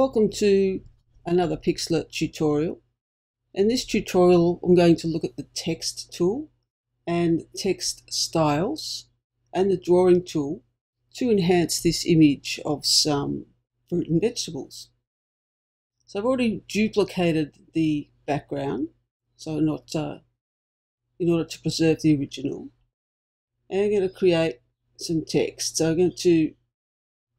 Welcome to another Pixlr tutorial. In this tutorial I'm going to look at the text tool and text styles and the drawing tool to enhance this image of some fruit and vegetables. So I've already duplicated the background so in order to preserve the original, and I'm going to create some text. So I'm going to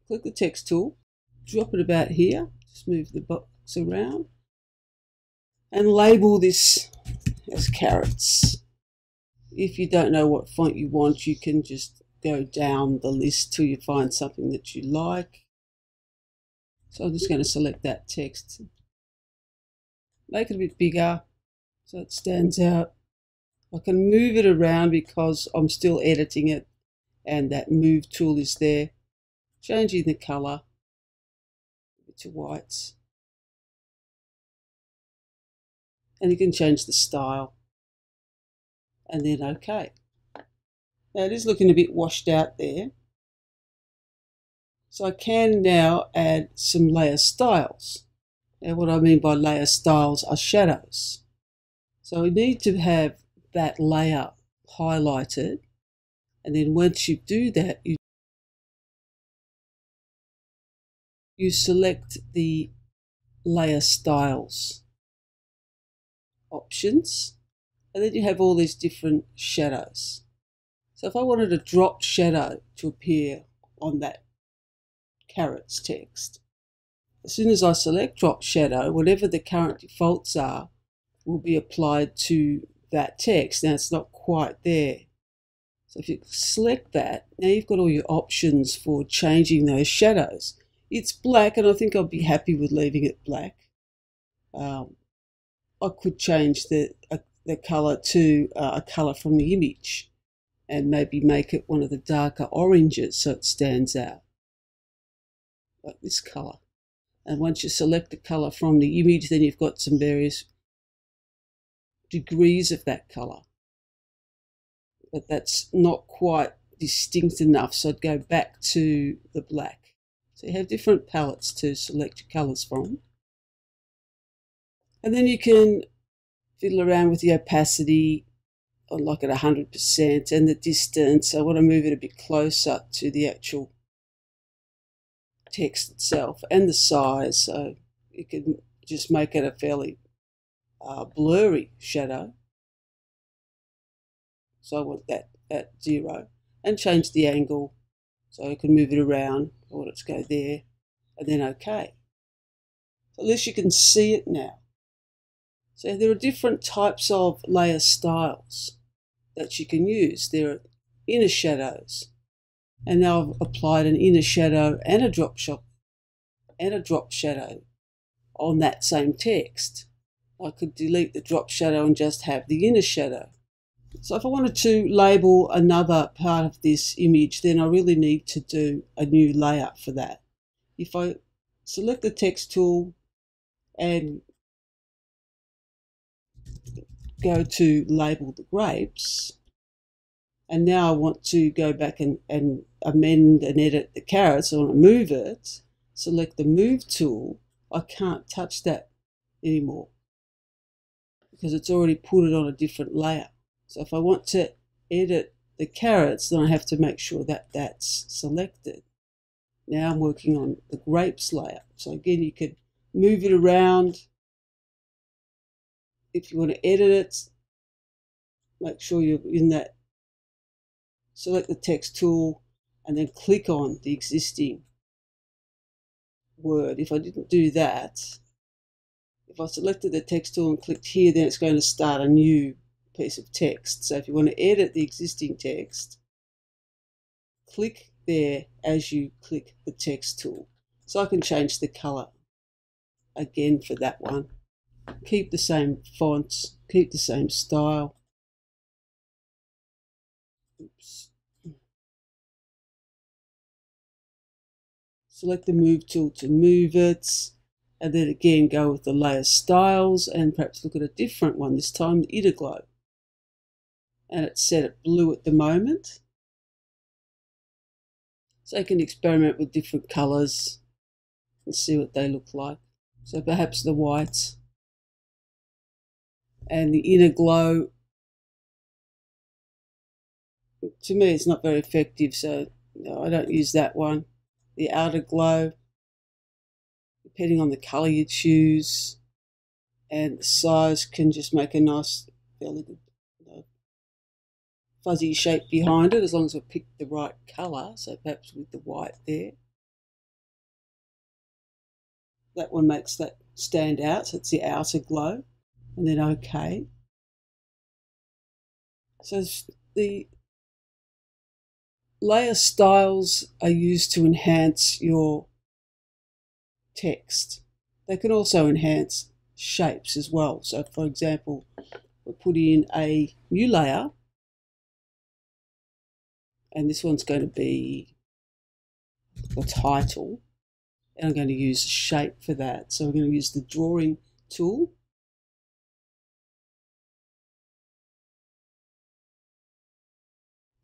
click the text tool, drop it about here, just move the box around, and label this as carrots. If you don't know what font you want, you can just go down the list till you find something that you like. So I'm just going to select that text, make it a bit bigger so it stands out. I can move it around because I'm still editing it, and that move tool is there. Changing the colour to whites, and you can change the style, and then OK. Now it is looking a bit washed out there, so I can now add some layer styles. Now what I mean by layer styles are shadows, so we need to have that layer highlighted, and then once you do that, you select the layer styles options, and then you have all these different shadows. So if I wanted a drop shadow to appear on that carrots text, as soon as I select drop shadow, whatever the current defaults are will be applied to that text. Now it's not quite there. So if you select that, now you've got all your options for changing those shadows. It's black, and I think I'll be happy with leaving it black. I could change the colour to a colour from the image and maybe make it one of the darker oranges so it stands out, like this colour. And once you select the colour from the image, then you've got some various degrees of that colour. But that's not quite distinct enough, so I'd go back to the black. So you have different palettes to select your colours from. And then you can fiddle around with the opacity, like at 100%, and the distance. I want to move it a bit closer to the actual text itself, and the size. So you can just make it a fairly blurry shadow. So I want that at 0. And change the angle so I can move it around. Or let's go there, and then OK. So at least you can see it now. So there are different types of layer styles that you can use. There are inner shadows, and now I've applied an inner shadow and a drop shadow on that same text. I could delete the drop shadow and just have the inner shadow. So if I wanted to label another part of this image, then I really need to do a new layer for that. If I select the text tool and go to label the grapes, and now I want to go back and amend and edit the carrots, I want to move it, select the move tool, I can't touch that anymore because it's already put it on a different layer. So if I want to edit the carrots, then I have to make sure that that's selected. Now I'm working on the grapes layer. So again, you could move it around. If you want to edit it, make sure you're in that. Select the text tool and then click on the existing word. If I didn't do that, if I selected the text tool and clicked here, then it's going to start a new piece of text. So if you want to edit the existing text, click there as you click the text tool. So I can change the colour again for that one. Keep the same fonts, keep the same style. Oops. Select the move tool to move it, and then again go with the layer styles and perhaps look at a different one, this time the interglow. And it's set at blue at the moment. So you can experiment with different colours and see what they look like. So perhaps the whites and the inner glow. To me, it's not very effective, so I don't use that one. The outer glow, depending on the colour you choose and the size, can just make a nice, fairly good fuzzy shape behind it, as long as we pick the right colour. So perhaps with the white there, that one makes that stand out. So it's the outer glow, and then okay. So the layer styles are used to enhance your text. They can also enhance shapes as well. So for example, we'll put in a new layer, and this one's going to be the title, and I'm going to use shape for that. So we're going to use the drawing tool,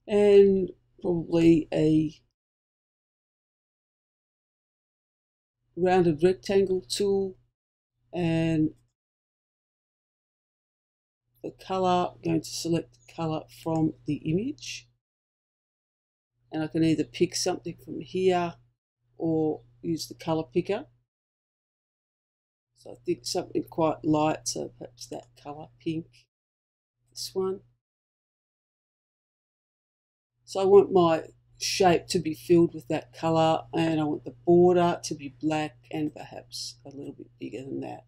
and probably a rounded rectangle tool, and the colour, I'm going to select the colour from the image, and I can either pick something from here or use the colour picker. So I think something quite light, so perhaps that colour, pink, this one. So I want my shape to be filled with that colour, and I want the border to be black and perhaps a little bit bigger than that.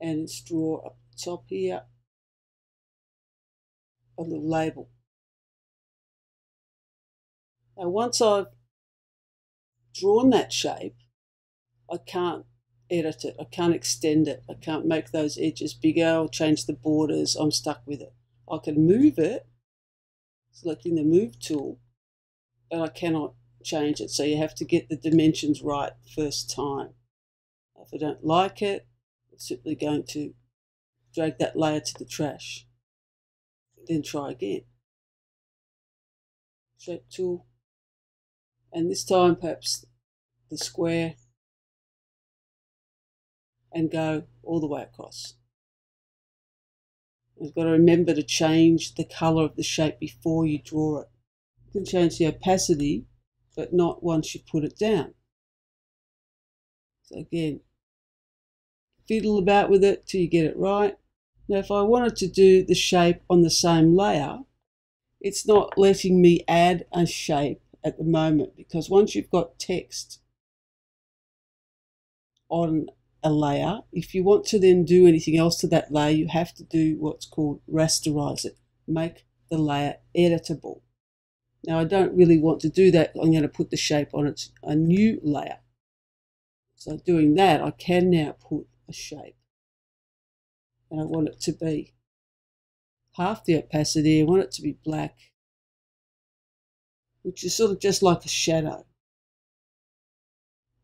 And let's draw up the top here a little label. Now once I've drawn that shape, I can't edit it, I can't extend it, I can't make those edges bigger or change the borders. I'm stuck with it. I can move it, selecting the Move tool, but I cannot change it. So you have to get the dimensions right first time. If I don't like it, I'm simply going to drag that layer to the trash, then try again. Shape tool, and this time perhaps the square, and go all the way across. You've got to remember to change the colour of the shape before you draw it. You can change the opacity, but not once you put it down. So again, fiddle about with it till you get it right. Now if I wanted to do the shape on the same layer, it's not letting me add a shape at the moment, because once you've got text on a layer, if you want to then do anything else to that layer, you have to do what's called rasterize it, make the layer editable. Now I don't really want to do that. I'm going to put the shape on a new layer. So doing that, I can now put a shape, and I want it to be half the opacity. I want it to be black, which is sort of just like a shadow.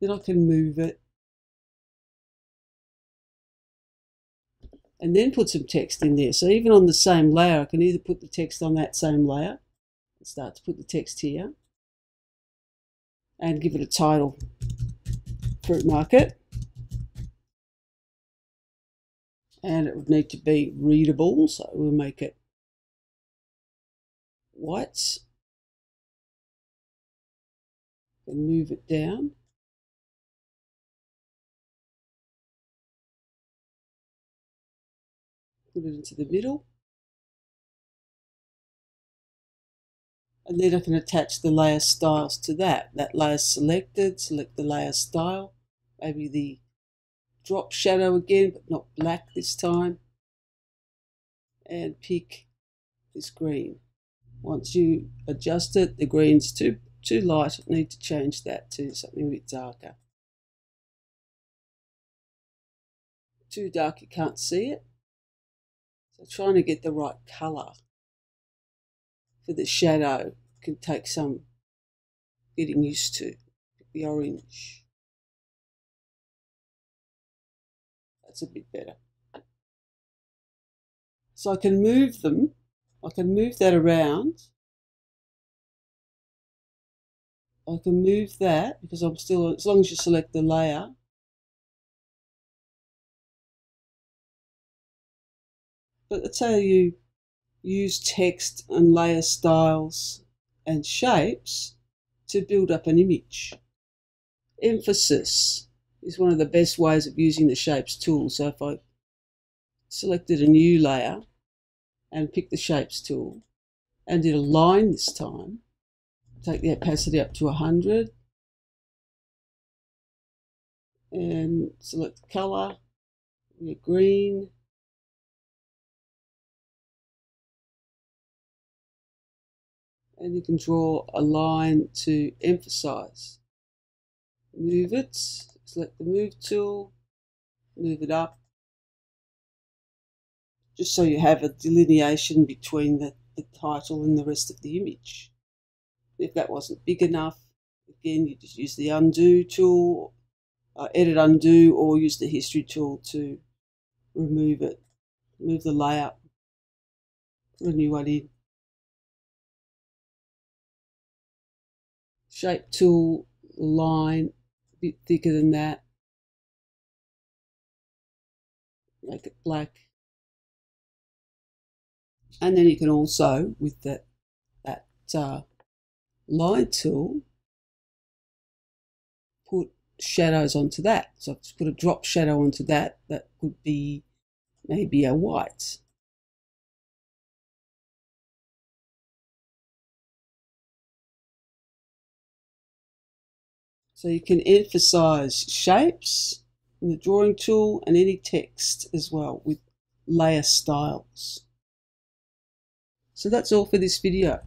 Then I can move it, and then put some text in there. So even on the same layer, I can either put the text on that same layer and start to put the text here and give it a title, Fruit Market, and it would need to be readable, so we'll make it white and move it down. Put it into the middle, and then I can attach the layer styles to that. That layer selected, select the layer style, maybe the drop shadow again, but not black this time, and pick this green. Once you adjust it, the green's too light, I need to change that to something a bit darker. Too dark, you can't see it. Trying to get the right colour for the shadow can take some getting used to. The orange, that's a bit better. So I can move them, I can move that around, I can move that because I'm still, as long as you select the layer, but that's how you use text and layer styles and shapes to build up an image. Emphasis is one of the best ways of using the shapes tool. So if I selected a new layer and picked the shapes tool and did a line this time, take the opacity up to 100 and select colour, green, and you can draw a line to emphasise. Move it, select the move tool, move it up, just so you have a delineation between the title and the rest of the image. If that wasn't big enough, again, you just use the undo tool, edit undo, or use the history tool to remove it. Move the layout, put a new one in. Shape tool, line, a bit thicker than that. Make it black. And then you can also, with that line tool, put shadows onto that. So I've just put a drop shadow onto that. That could be maybe a white. So you can emphasize shapes in the drawing tool and any text as well with layer styles. So that's all for this video.